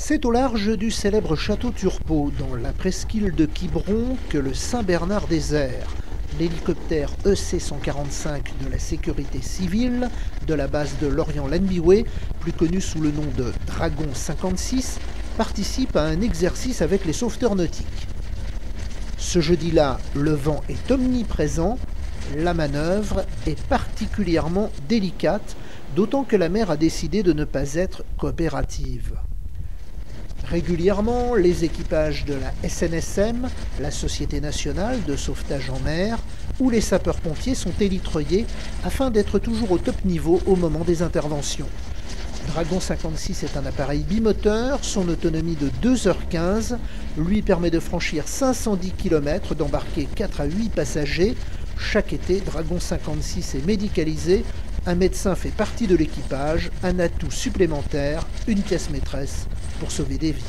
C'est au large du célèbre château Turpo, dans la presqu'île de Quiberon, que le Saint-Bernard désert. L'hélicoptère EC-145 de la sécurité civile de la base de Lorient-Lann-Bihoué, plus connu sous le nom de Dragon 56, participe à un exercice avec les sauveteurs nautiques. Ce jeudi-là, le vent est omniprésent, la manœuvre est particulièrement délicate, d'autant que la mer a décidé de ne pas être coopérative. Régulièrement, les équipages de la SNSM, la Société Nationale de Sauvetage en Mer, ou les sapeurs-pompiers sont élitreillés afin d'être toujours au top niveau au moment des interventions. Dragon 56 est un appareil bimoteur, son autonomie de 2h15 lui permet de franchir 510 km, d'embarquer 4 à 8 passagers. Chaque été, Dragon 56 est médicalisé, un médecin fait partie de l'équipage, un atout supplémentaire, une pièce maîtresse pour sauver des vies.